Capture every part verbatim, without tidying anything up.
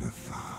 The fire.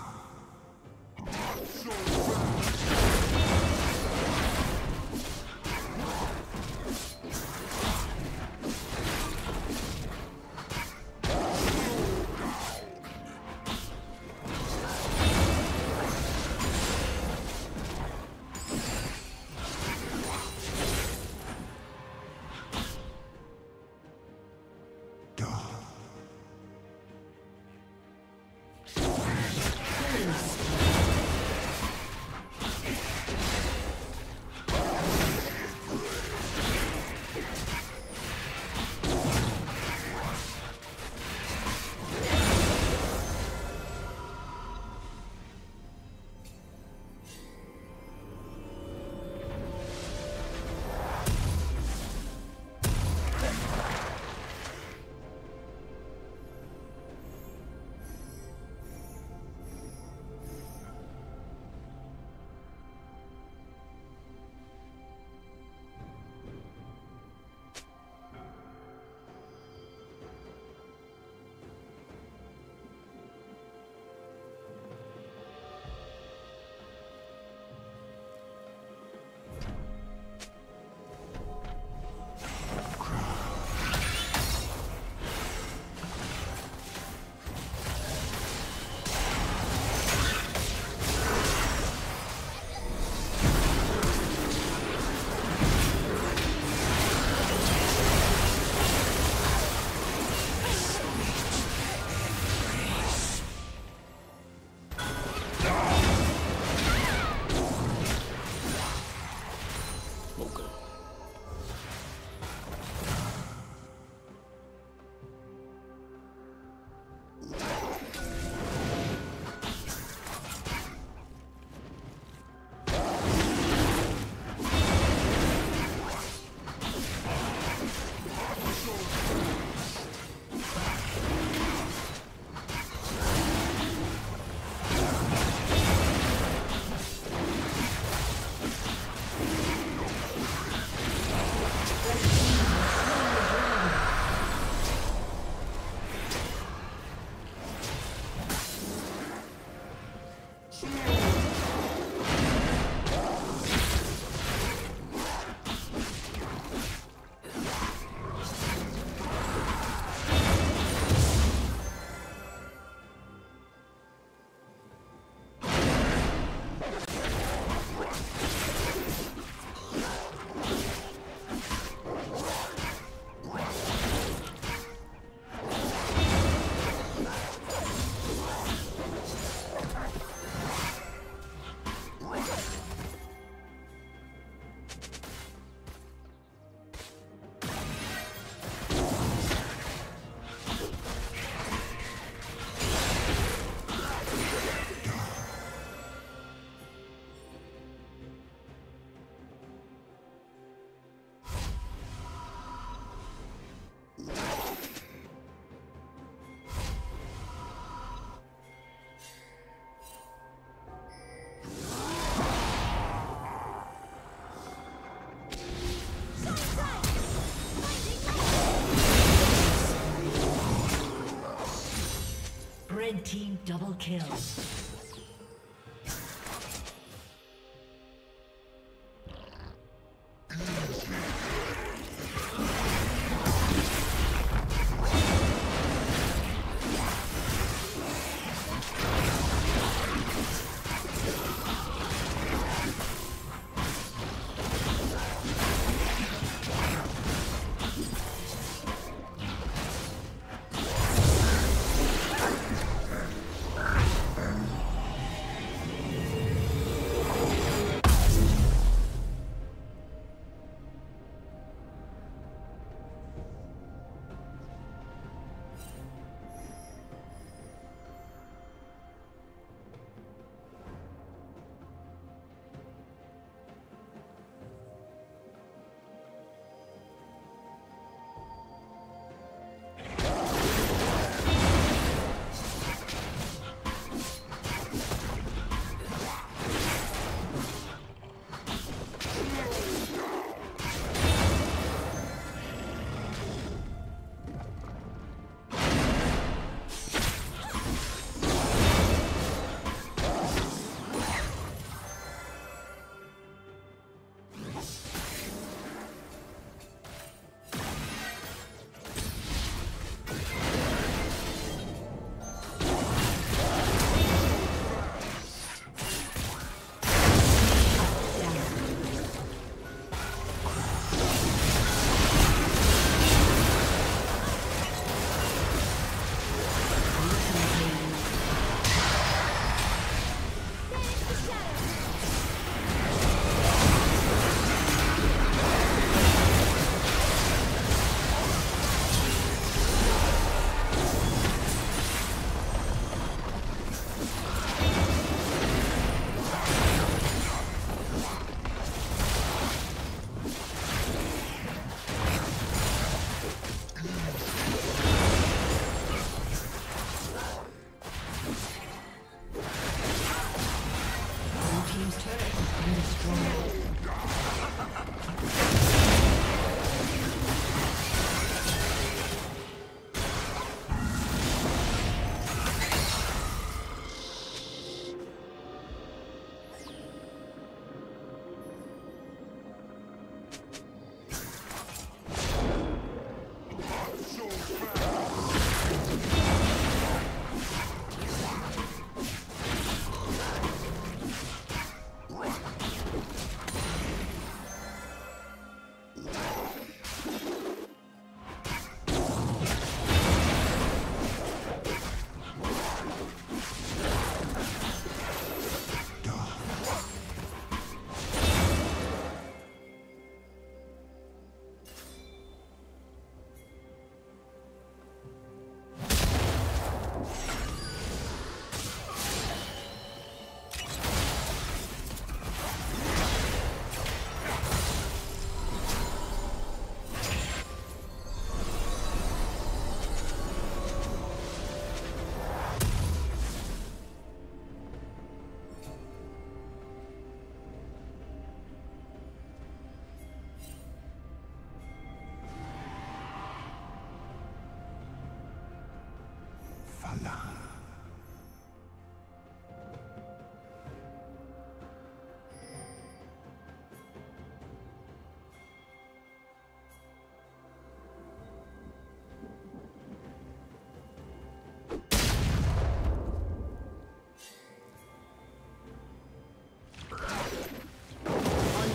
Red team double kill.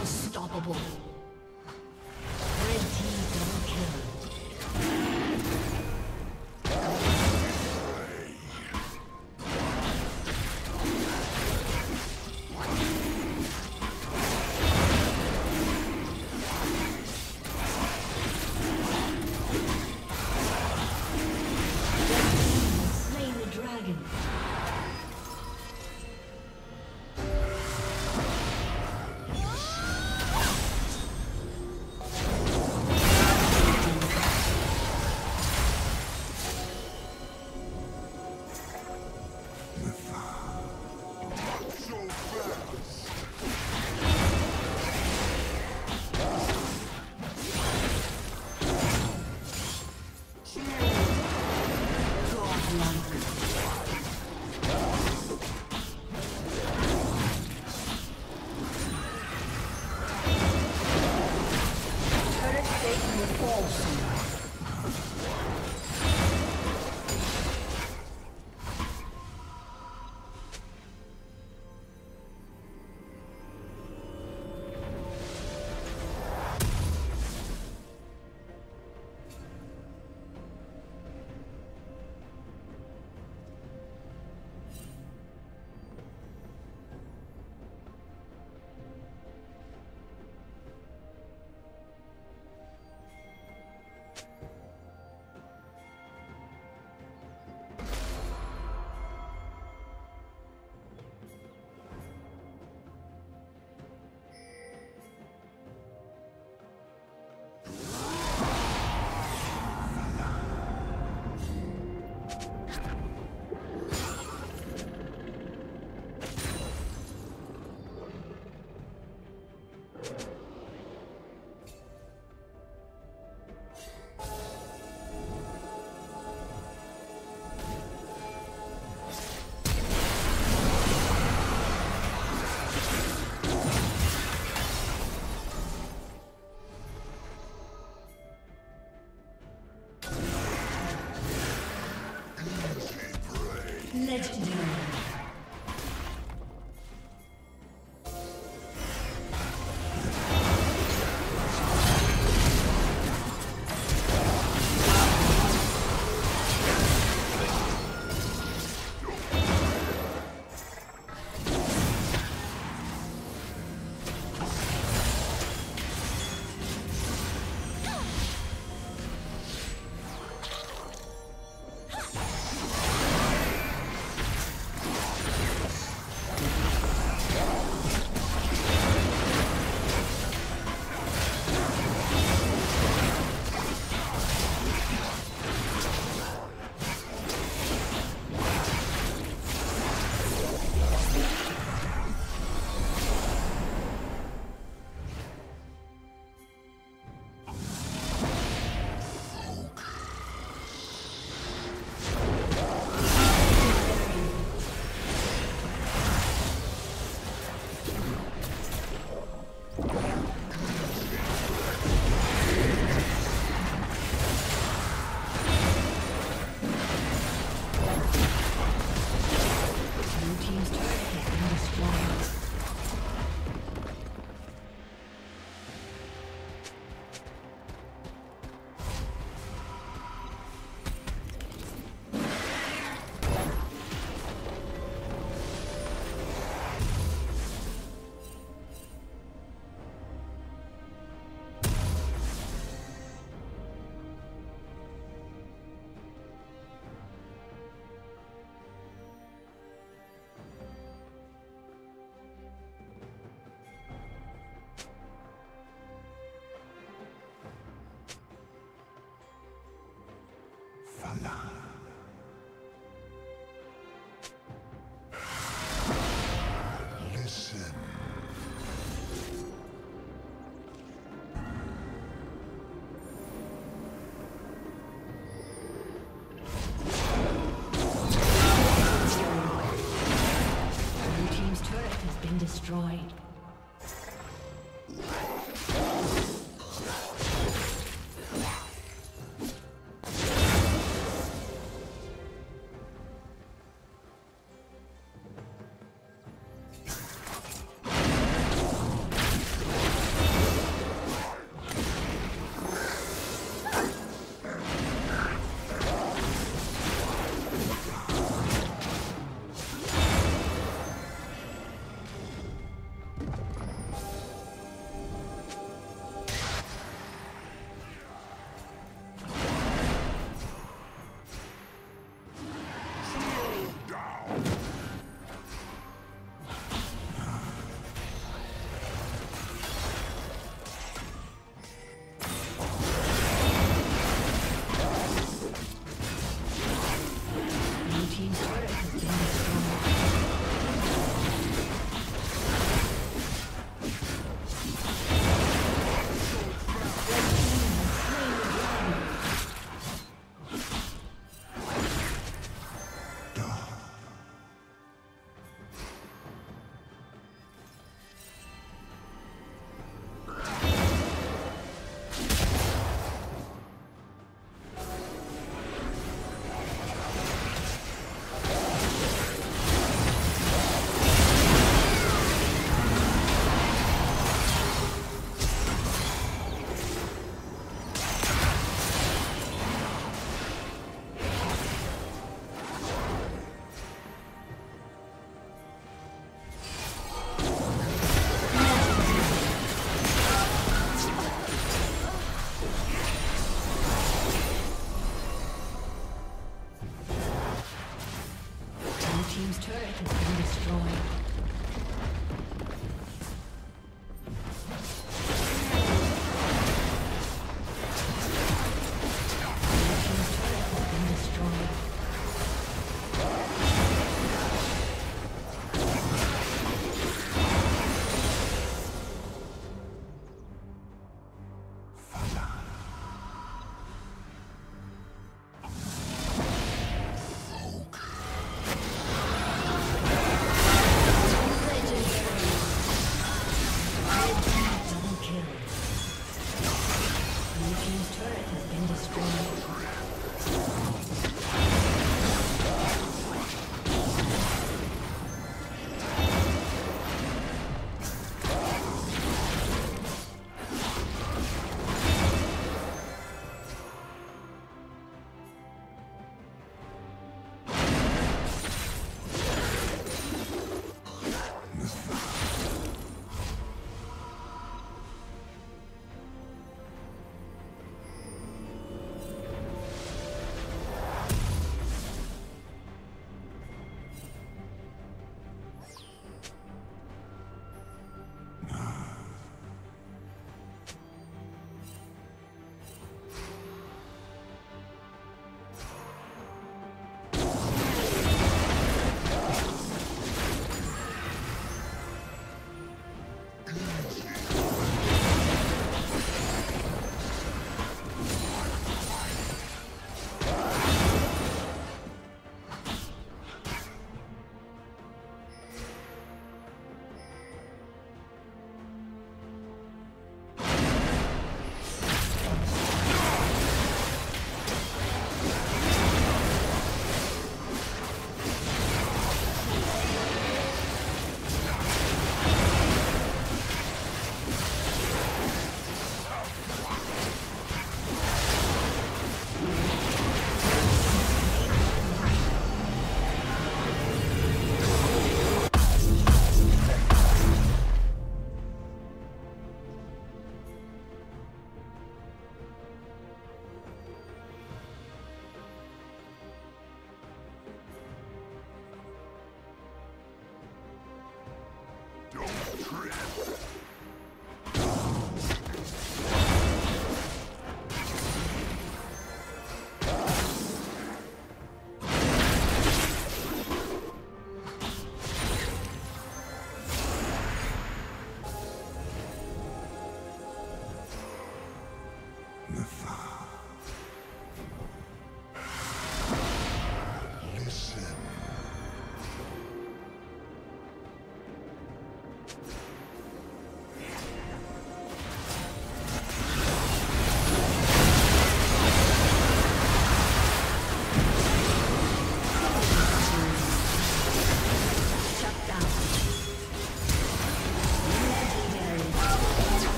Unstoppable. Legendary. Nah. No trip.